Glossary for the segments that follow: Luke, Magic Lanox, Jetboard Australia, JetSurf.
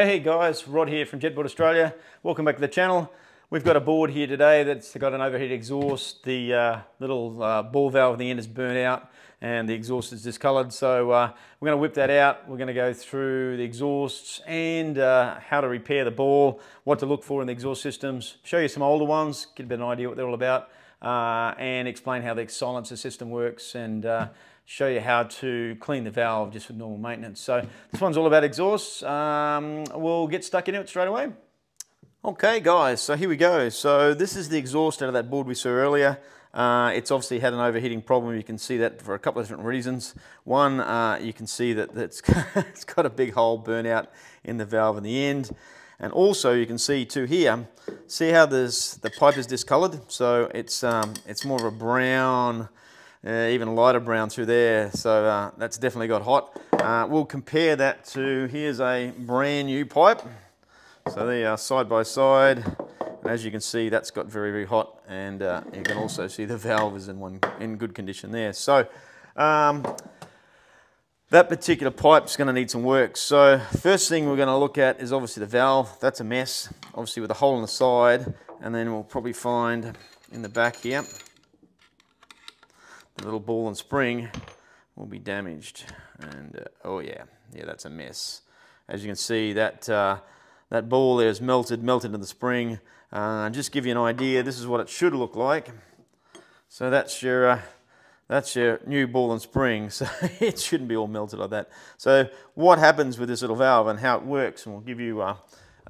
Hey guys, Rod here from Jetboard Australia. Welcome back to the channel. We've got a board here today that's got an overheat exhaust. The little ball valve at the end is burnt out and the exhaust is discoloured. So we're going to whip that out. We're going to go through the exhausts and how to repair the ball, what to look for in the exhaust systems, show you some older ones, get a bit of an idea what they're all about, and explain how the silencer system works and show you how to clean the valve just for normal maintenance. So this one's all about exhausts. We'll get stuck into it straight away. Okay guys, so here we go. So this is the exhaust out of that board we saw earlier. It's obviously had an overheating problem. You can see that for a couple of different reasons. One, you can see that it's got a big hole burnout in the valve in the end. And also you can see too here, see how the pipe is discoloured? So it's more of a brown, even lighter brown through there, so that's definitely got hot. We'll compare that to, here's a brand new pipe. So they are side by side, and as you can see, that's got very, very hot, and you can also see the valve is in good condition there. So that particular pipe's going to need some work. So first thing we're going to look at is obviously the valve. That's a mess, obviously with a hole in the side, and then we'll probably find in the back here, the little ball and spring will be damaged, and oh yeah, that's a mess. As you can see, that ball there is melted into the spring. Just give you an idea, this is what it should look like. So that's your new ball and spring. So it shouldn't be all melted like that. So what happens with this little valve and how it works, and we'll give you a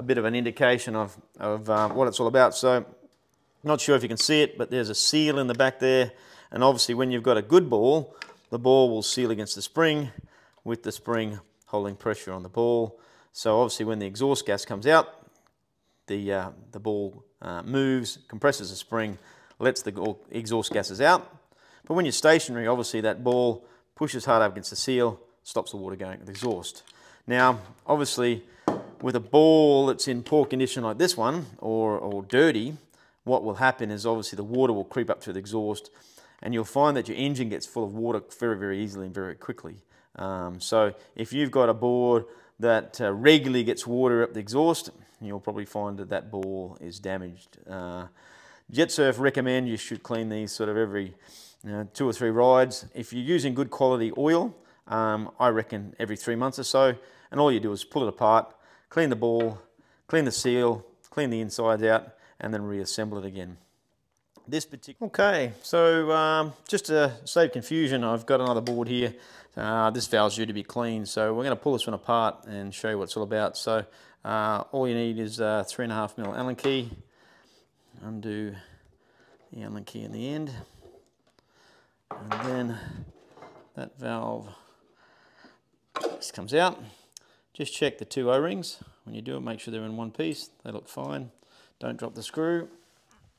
bit of an indication of what it's all about. So not sure if you can see it, but there's a seal in the back there. And obviously when you've got a good ball, the ball will seal against the spring with the spring holding pressure on the ball. So obviously when the exhaust gas comes out, the ball moves, compresses the spring, lets the exhaust gases out. But when you're stationary, obviously that ball pushes hard up against the seal, stops the water going to the exhaust. Now, obviously with a ball that's in poor condition like this one, or dirty, what will happen is obviously the water will creep up through the exhaust, and you'll find that your engine gets full of water very, very easily and very quickly. So if you've got a board that regularly gets water up the exhaust, you'll probably find that that ball is damaged. JetSurf recommend you should clean these sort of every 2 or 3 rides. If you're using good quality oil, I reckon every 3 months or so, and all you do is pull it apart, clean the ball, clean the seal, clean the insides out, and then reassemble it again. Okay, so just to save confusion, I've got another board here. This valve's due to be cleaned, so we're going to pull this one apart and show you what it's all about. So all you need is a 3.5 mil Allen key. Undo the Allen key in the end, and then that valve just comes out. Just check the 2 O-rings when you do it. Make sure they're in one piece. They look fine. Don't drop the screw,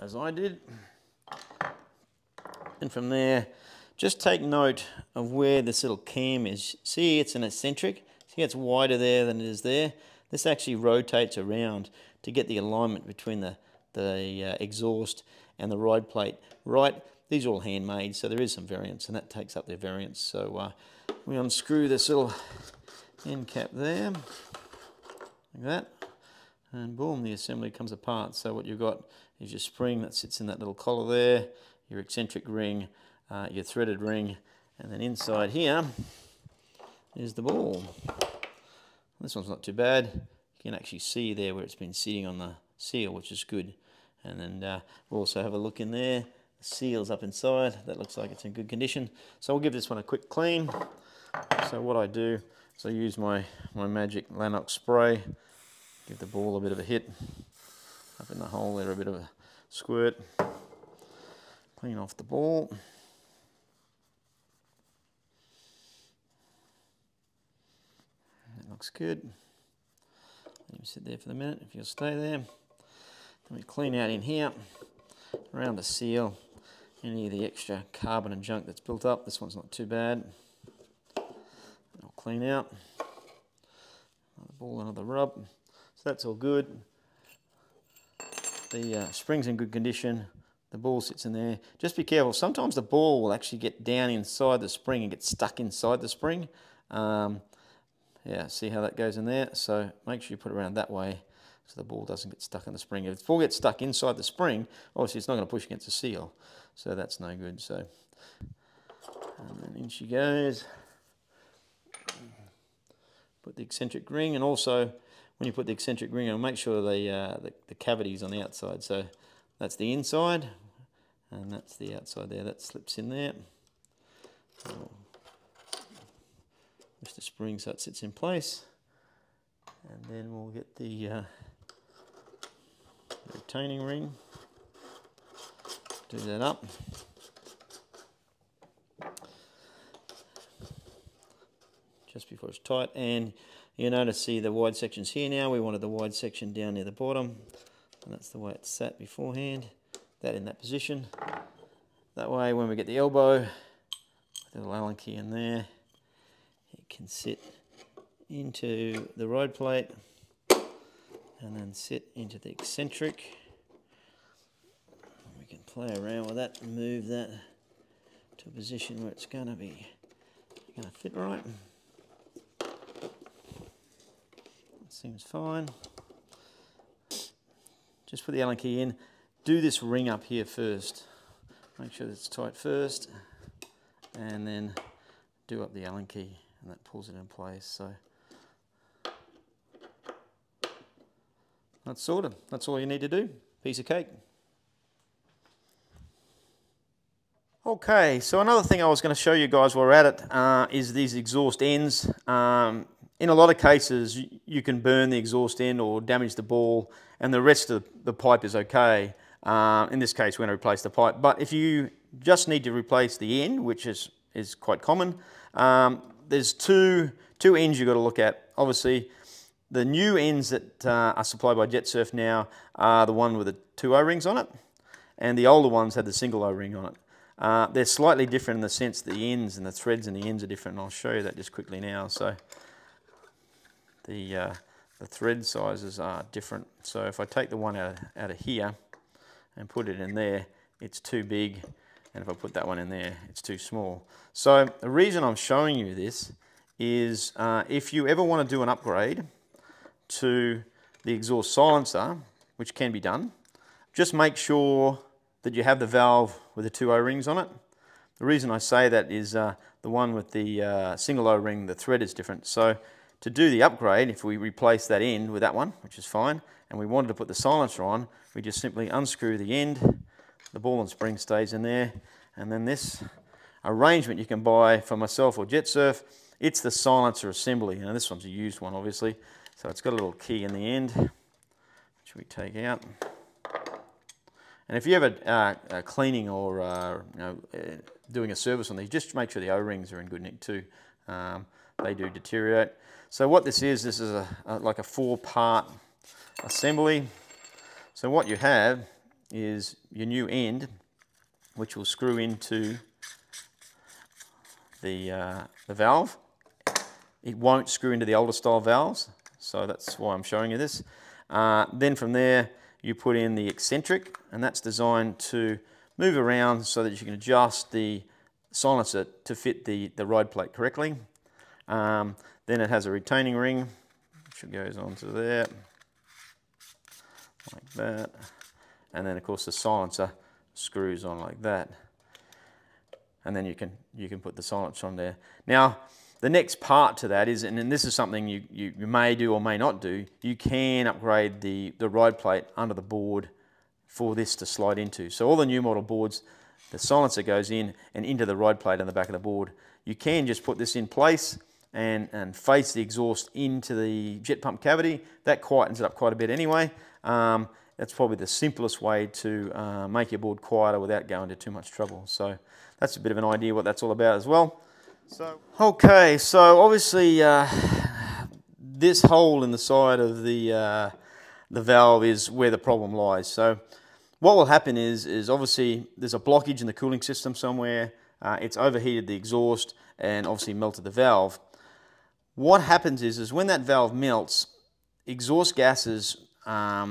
as I did. And from there, just take note of where this little cam is. See, it's an eccentric. See, it's wider there than it is there. This actually rotates around to get the alignment between the exhaust and the ride plate. Right, these are all handmade, so there is some variance, and that takes up their variance. So we unscrew this little end cap there, like that. And boom, the assembly comes apart. So what you've got is your spring that sits in that little collar there, your eccentric ring, your threaded ring, and then inside here is the ball. This one's not too bad. You can actually see there where it's been sitting on the seal, which is good. And then we'll also have a look in there. The seal's up inside. That looks like it's in good condition. So we'll give this one a quick clean. So what I do is I use my Magic Lanox spray. Give the ball a bit of a hit, up in the hole there a bit of a squirt, clean off the ball. That looks good. Let me sit there for the minute, if you'll stay there. Then we clean out in here, around the seal, any of the extra carbon and junk that's built up. This one's not too bad. I'll clean out, another ball, another rub. So that's all good. The spring's in good condition. The ball sits in there. Just be careful. Sometimes the ball will actually get down inside the spring and get stuck inside the spring. Yeah, see how that goes in there? So make sure you put it around that way so the ball doesn't get stuck in the spring. If the ball gets stuck inside the spring, obviously it's not going to push against the seal, so that's no good. So, and then in she goes. Put the eccentric ring, and also when you put the eccentric ring on, make sure the cavity is on the outside. So that's the inside, and that's the outside there. That slips in there. So, just the spring so it sits in place, and then we'll get the retaining ring. Do that up. Just before it's tight, and you notice, see the wide sections here now. We wanted the wide section down near the bottom, and that's the way it sat beforehand. That in that position. That way, when we get the elbow, the little Allen key in there, it can sit into the rod plate, and then sit into the eccentric. We can play around with that, and move that to a position where it's gonna fit right. Seems fine. Just put the Allen key in. Do this ring up here first. Make sure that it's tight first, and then do up the Allen key, and that pulls it in place. So that's sorted. That's all you need to do. Piece of cake. Okay, so another thing I was going to show you guys while we're at it is these exhaust ends. In a lot of cases, you can burn the exhaust end or damage the ball, and the rest of the pipe is okay. In this case, we're going to replace the pipe. But if you just need to replace the end, which is quite common, there's two ends you've got to look at. Obviously, the new ends that are supplied by JetSurf now are the one with the 2 O rings on it, and the older ones had the single O ring on it. They're slightly different in the sense that the ends and the threads and the ends are different, and I'll show you that just quickly now. So. The thread sizes are different. So if I take the one out of here and put it in there, it's too big. And if I put that one in there, it's too small. So the reason I'm showing you this is if you ever want to do an upgrade to the exhaust silencer, which can be done, just make sure that you have the valve with the 2 O rings on it. The reason I say that is the one with the single O ring, the thread is different. So to do the upgrade, if we replace that end with that one, which is fine, and we wanted to put the silencer on, we just simply unscrew the end, the ball and spring stays in there, and then this arrangement you can buy for myself or JetSurf, it's the silencer assembly. Now this one's a used one, obviously, so it's got a little key in the end, which we take out. And if you ever are cleaning or doing a service on these, just make sure the O-rings are in good nick too. They do deteriorate. So what this is like a 4-part assembly. So what you have is your new end, which will screw into the valve. It won't screw into the older style valves, so that's why I'm showing you this. Then from there, you put in the eccentric, and that's designed to move around so that you can adjust the silencer to fit the ride plate correctly. Then it has a retaining ring, which goes onto there, like that. And then of course the silencer screws on like that. And then you can put the silencer on there. Now, the next part to that is, and this is something you may do or may not do, you can upgrade the ride plate under the board for this to slide into. So all the new model boards, the silencer goes in and into the ride plate on the back of the board. You can just put this in place and face the exhaust into the jet pump cavity. That quietens it up quite a bit anyway. That's probably the simplest way to make your board quieter without going into too much trouble. So that's a bit of an idea what that's all about as well. So okay, so obviously this hole in the side of the valve is where the problem lies. So what will happen is obviously there's a blockage in the cooling system somewhere. It's overheated the exhaust and obviously melted the valve. What happens is when that valve melts, exhaust gases are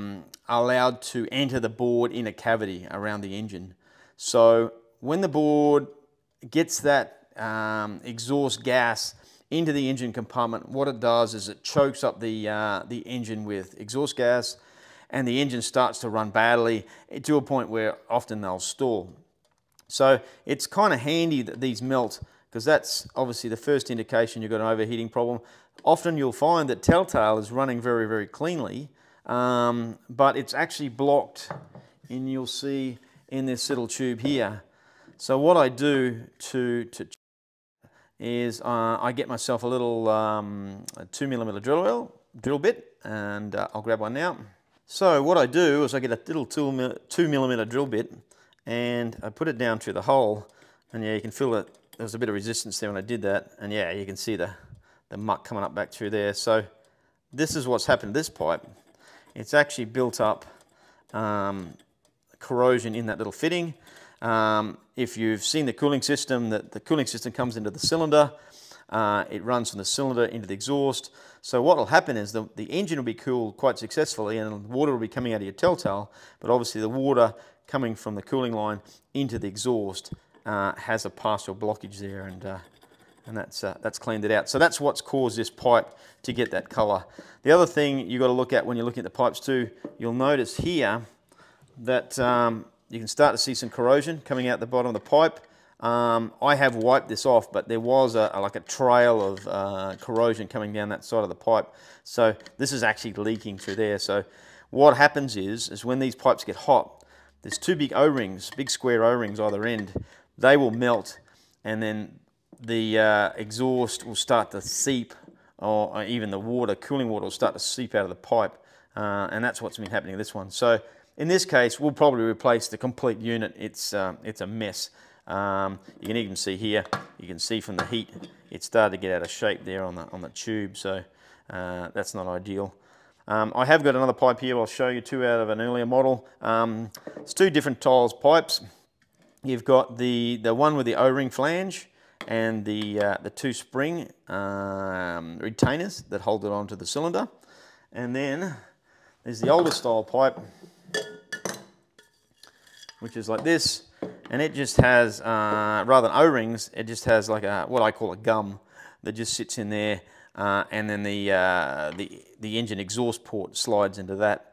allowed to enter the board in a cavity around the engine. So when the board gets that exhaust gas into the engine compartment. What it does is it chokes up the engine with exhaust gas, and the engine starts to run badly to a point where often they'll stall. So it's kind of handy that these melt, because that's obviously the first indication you've got an overheating problem. Often you'll find that Telltale is running very, very cleanly, but it's actually blocked, and you'll see in this little tube here. So what I do to is I get myself a little 2mm drill bit, and I'll grab one now. So what I do is I get a little 2mm drill bit, and I put it down through the hole, and yeah, you can feel that there's a bit of resistance there when I did that, and yeah, you can see the muck coming up back through there. So this is what's happened to this pipe. It's actually built up corrosion in that little fitting. If you've seen the cooling system, the cooling system comes into the cylinder, it runs from the cylinder into the exhaust. So what will happen is the engine will be cooled quite successfully, and water will be coming out of your Telltale, but obviously the water coming from the cooling line into the exhaust has a partial blockage there, and that's cleaned it out. So that's what's caused this pipe to get that color. The other thing you've got to look at when you're looking at the pipes too, you'll notice here that you can start to see some corrosion coming out the bottom of the pipe. I have wiped this off, but there was like a trail of corrosion coming down that side of the pipe. So this is actually leaking through there. So what happens is when these pipes get hot, there's two big O-rings, big square O-rings either end. They will melt, and then the exhaust will start to seep, or even the water, cooling water will start to seep out of the pipe. And that's what's been happening to this one. So in this case, we'll probably replace the complete unit. It's a mess. You can even see here, you can see from the heat, it started to get out of shape there on the tube, so that's not ideal. I have got another pipe here I'll show you too, out of an earlier model. It's two different tiles pipes. You've got the one with the O-ring flange and the two spring retainers that hold it onto the cylinder. And then there's the older style pipe, which is like this, and it just has, rather than O-rings, it just has like a, what I call a gum that just sits in there, and then the engine exhaust port slides into that.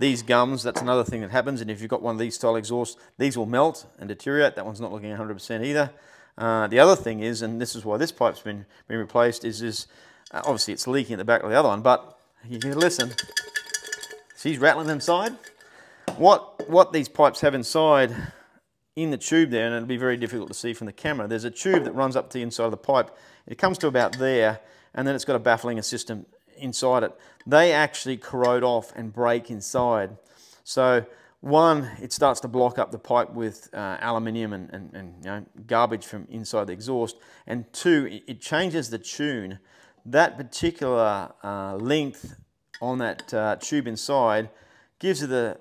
These gums, that's another thing that happens, and if you've got one of these style exhausts, these will melt and deteriorate. That one's not looking 100% either. The other thing is, and this is why this pipe's been replaced, is obviously it's leaking at the back of the other one, but you can listen, she's rattling inside. What these pipes have inside in the tube there, and it'll be very difficult to see from the camera, there's a tube that runs up to the inside of the pipe. It comes to about there, and then it's got a bafflinger system inside it. They actually corrode off and break inside. So one, it starts to block up the pipe with aluminium and you know, garbage from inside the exhaust, and two, it changes the tune. That particular length on that tube inside gives you the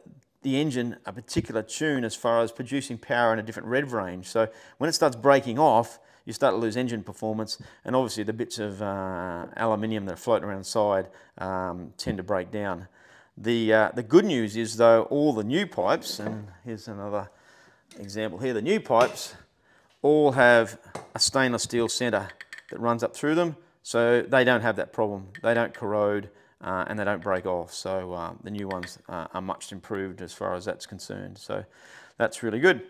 engine a particular tune as far as producing power in a different rev range. So when it starts breaking off, you start to lose engine performance, and obviously the bits of aluminium that are floating around inside tend to break down. The good news is though, all the new pipes, and here's another example here, the new pipes all have a stainless steel center that runs up through them, so they don't have that problem. They don't corrode. And they don't break off, so the new ones are much improved as far as that's concerned. So that's really good.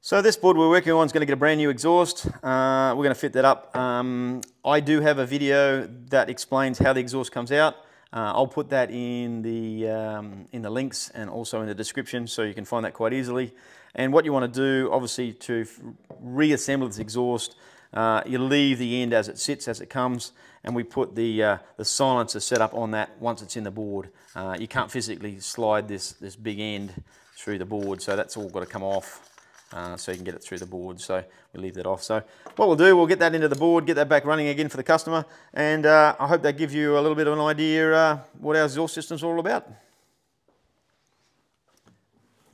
So this board we're working on is going to get a brand new exhaust. We're going to fit that up. I do have a video that explains how the exhaust comes out. I'll put that in the links and also in the description, so you can find that quite easily. And what you want to do, obviously, to reassemble this exhaust, you leave the end as it sits, as it comes, and we put the silencer set up on that once it's in the board. You can't physically slide this big end through the board, so that's all got to come off so you can get it through the board, so we leave that off. So what we'll do, we'll get that into the board, get that back running again for the customer, and I hope that gives you a little bit of an idea what our exhaust system's all about.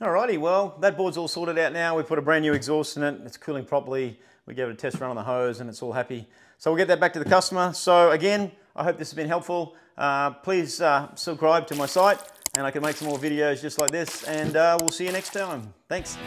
Alrighty, well, that board's all sorted out now. We put a brand new exhaust in it, it's cooling properly. We gave it a test run on the hose and it's all happy. So we'll get that back to the customer. So again, I hope this has been helpful. Please subscribe to my site, and I can make some more videos just like this, and we'll see you next time. Thanks.